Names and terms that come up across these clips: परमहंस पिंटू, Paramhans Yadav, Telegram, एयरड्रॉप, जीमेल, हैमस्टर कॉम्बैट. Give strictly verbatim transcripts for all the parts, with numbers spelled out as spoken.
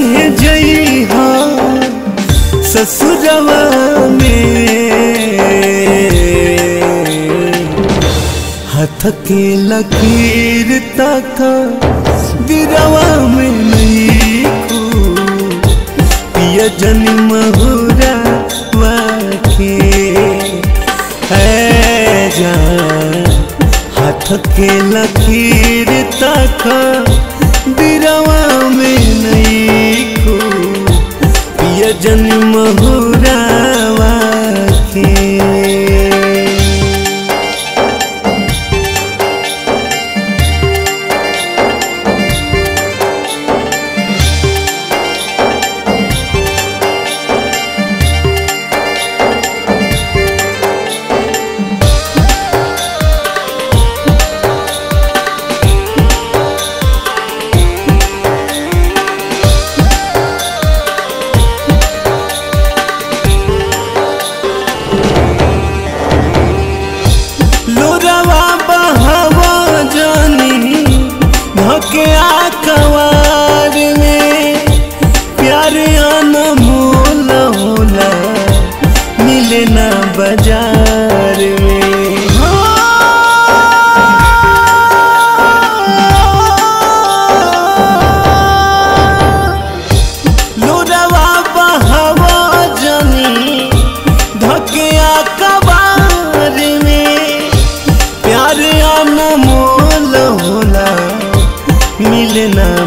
रह जइहा ससुरवा में। हाथ के लकीर तक बिरवा में लिखू पिया जन्म हुरा वाके ऐ जान। हाथ के लकीर तक बिरवा में नहीं को पिया जन्म हुरा वाके।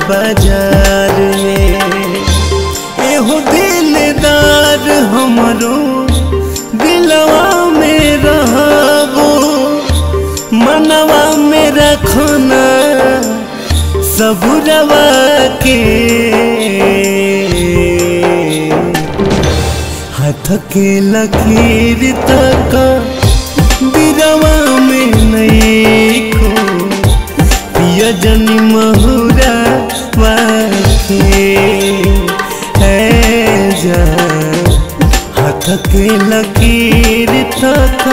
बाजार में एहो दिलदार हमरो दिलवा में रहबो मनवा में रखना सबुरवा के। हाथ के लकीर तक बिरवा में नहीं को पिया जन्म हुरा है जा। हाथ के लकीर तक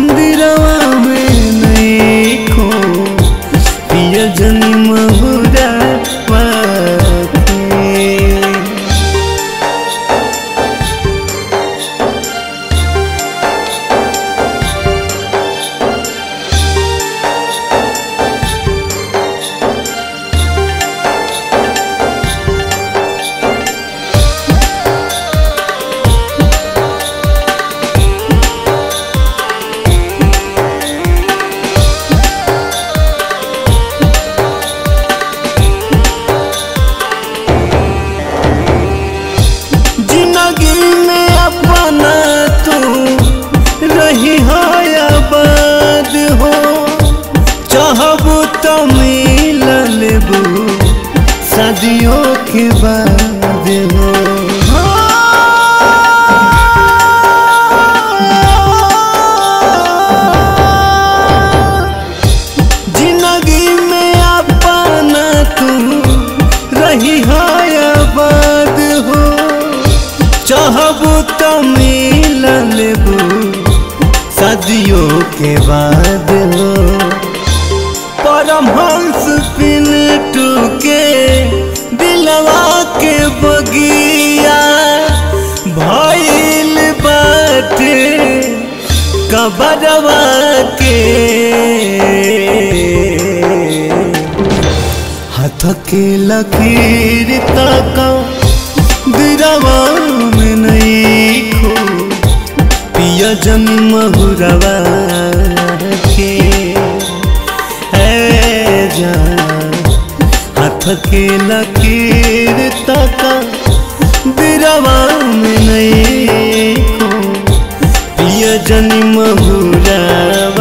बिरवा में नहीं को पिया जन्म हुरा शादियों के बाद हो। जिंदगी में अपना तू रही हो या बाद हो चाहबू तो मिल लेबू शादियों के बाद हो। परमहंस पिंटू के दिलवा के बगिया भइल बाटे कबरवा के। हाथ के लकीर तक बिरवा में नहीं को पिया जन्म हुरवा के ऐ जान। हाथ के लकीर तक बिरवा में नहीं को पिया जन्म हुरवा।